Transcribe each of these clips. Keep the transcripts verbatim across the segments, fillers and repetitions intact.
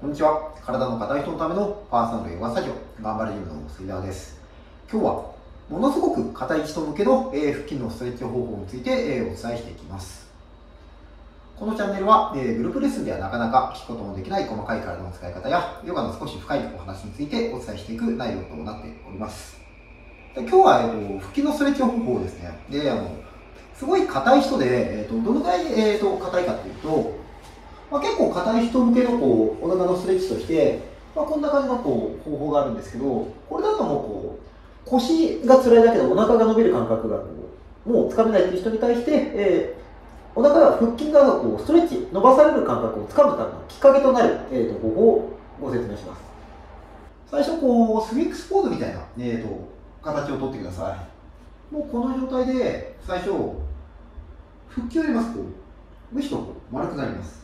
こんにちは。体の硬い人のためのパーソナルヨガスタジオ、頑張るジムの杉澤です。今日はものすごく硬い人向けの腹筋のストレッチ方法についてお伝えしていきます。このチャンネルはグループレッスンではなかなか聞くことのできない細かい体の使い方やヨガの少し深いお話についてお伝えしていく内容となっております。で、今日は腹筋のストレッチ方法ですね。で、あのすごい硬い人でどのぐらい硬いかというと、まあ、結構硬い人向けのこうお腹のストレッチとして、まあ、こんな感じのこう方法があるんですけど、これだともうこう腰がつらいだけでお腹が伸びる感覚がこうもうつかめないという人に対して、えー、お腹が腹筋側がこうストレッチ伸ばされる感覚をつかむためのきっかけとなる、えー、と方法をご説明します。最初こうスフィンクスポーズみたいな、えー、と形をとってください。もうこの状態で最初腹筋を入れますとむしろ丸くなります。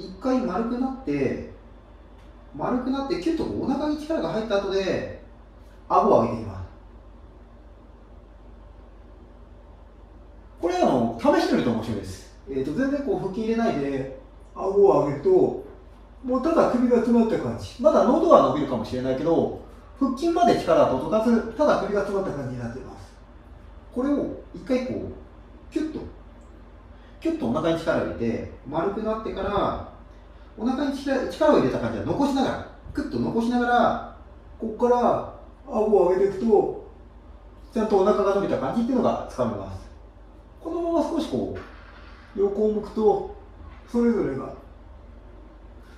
一回丸くなって、丸くなって、キュッとお腹に力が入った後で、顎を上げています。これ、あの、試してみると面白いです。えっと、全然こう、腹筋入れないで、顎を上げると、もうただ首が詰まった感じ。まだ喉は伸びるかもしれないけど、腹筋まで力が届かず、ただ首が詰まった感じになっています。これを一回こう、キュッと。キュッとお腹に力を入れて、丸くなってから、お腹に力を入れた感じは残しながら、クッと残しながら、ここから顎を上げていくと、ちゃんとお腹が伸びた感じっていうのがつかめます。このまま少しこう、横を向くと、それぞれが、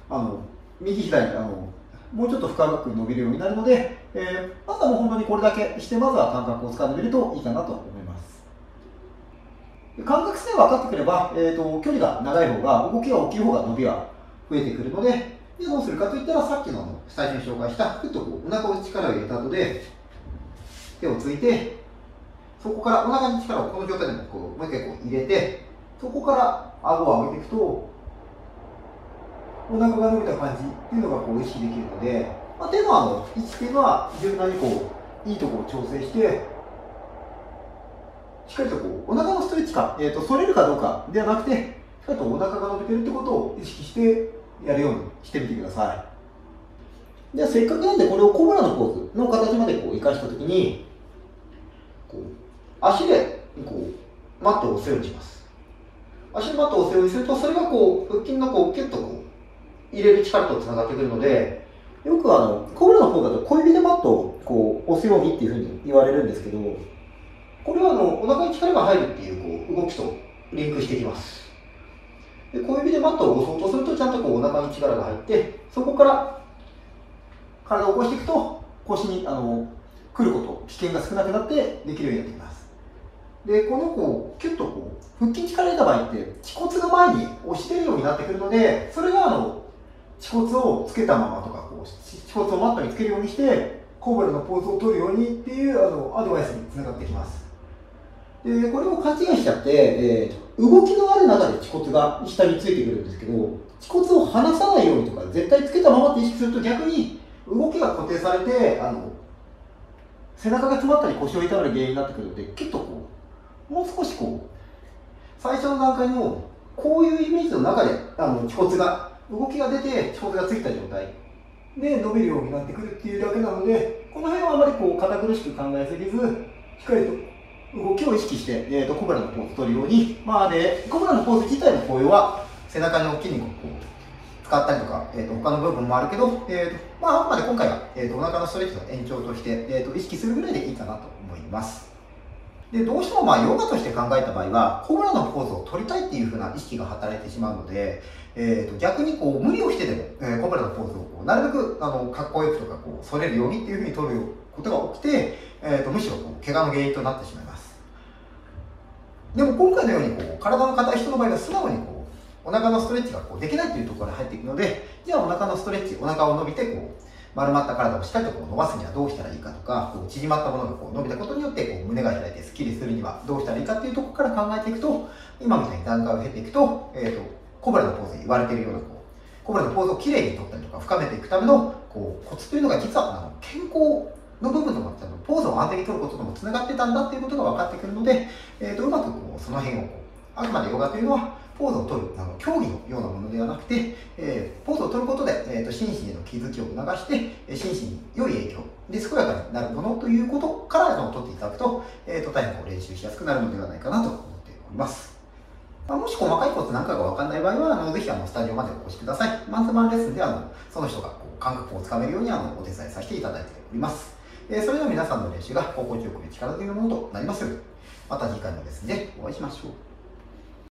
あの、右左に、あの、もうちょっと深く伸びるようになるので、えー、まずはもう本当にこれだけして、まずは感覚をつかんでみるといいかなと思います。感覚さえ分かってくれば、えーと、距離が長い方が、動きが大きい方が伸びは増えてくるので、でどうするかといったら、さっきの最初に紹介した、ふっとこうお腹に力を入れた後で、手をついて、そこからお腹に力をこの状態でもこうもう一回こう入れて、そこから顎を上げていくと、お腹が伸びた感じっていうのがこう意識できるので、まあ、手のあの位置っていうのは、柔軟にこういいところを調整して、しっかりとこうお腹のストレッチか、えーと、反れるかどうかではなくて、しっかりとお腹が伸びてるってことを意識してやるようにしてみてください。では、せっかくなんでこれをコブラのポーズの形までこう生かしたときに、こう足でこうマットを押すようにします。足でマットを押すようにすると、それがこう腹筋のこうキュッとこう入れる力とつながってくるので、よくあのコブラの方だと小指でマットをこう押すようにっていうふうに言われるんですけど、これはあのお腹に力が入るっていうこう動きとリンクしてきます。で、小指でマットを押そうとすると、ちゃんとこうお腹に力が入って、そこから体を起こしていくと、腰にあの来ること危険が少なくなってできるようになってきます。で、このこうキュッとこう腹筋力入れた場合って、恥骨が前に押してるようになってくるので、それがあの恥骨をつけたままとか、こう恥骨をマットにつけるようにして、コブラのポーズを取るようにっていうあのアドバイスにつながってきます。で、これを勘違いしちゃって、えー、動きのある中で恥骨が下についてくるんですけど、恥骨を離さないようにとか、絶対つけたままって意識すると、逆に動きが固定されて、あの背中が詰まったり腰を痛める原因になってくるので、きっとこうもう少しこう最初の段階のこういうイメージの中で、あの恥骨が動きが出て、恥骨がついた状態で伸びるようになってくるっていうだけなので、この辺はあまりこう堅苦しく考えすぎず、しっかりと動きを意識して、えー、とコブラのポーズを取るように、まあね、コブラのポーズ自体の効用は背中の筋肉をこう使ったりとか、えー、と他の部分もあるけど、えーとまあ、あくまで今回は、えー、とお腹のストレッチの延長として、えー、と意識するぐらいでいいかなと思います。で、どうしてもまあヨガとして考えた場合は、コブラのポーズを取りたいっていう風な意識が働いてしまうので、えー、と逆にこう無理をしてでも、えー、コブラのポーズをこうなるべくあのかっこよくとかこう反れるようにっていう風に取ることが起きて、えー、とむしろこう怪我の原因となってしまいます。でも今回のようにこう体の硬い人の場合は、素直にこうお腹のストレッチがこうできないというところから入っていくので、じゃあお腹のストレッチ、お腹を伸びてこう丸まった体をしっかりとこう伸ばすにはどうしたらいいかとか、こう縮まったものがこう伸びたことによってこう胸が開いてスッキリするにはどうしたらいいかっていうところから考えていくと、今みたいに段階を経ていくと、えーとコブラのポーズに言われているようなこうコブラのポーズをきれいに取ったりとか深めていくためのこうコツというのが、実はあの健康の部分とかポーズを安定に取ることともつながってたんだっていうことが分かってくるので、えー、とうまくこうその辺をこうあくまでヨガというのはポーズを取る、あの競技のようなものではなくて、えー、ポーズを取ることで、えー、と心身への気づきを促して、心身に良い影響で健やかになるものということからのを取っていただくと、えー、と大変こう練習しやすくなるのではないかなと思っております。まあ、もし細かいコツなんかが分かんない場合は、あのぜひあのスタジオまでお越しください。マンツーマンレッスンであのその人がこう感覚をつかめるようにあのお手伝いさせていただいております。えー、それでは皆さんの練習が心地よく力強いものとなりますように、また次回のレッスンでお会いしましょう。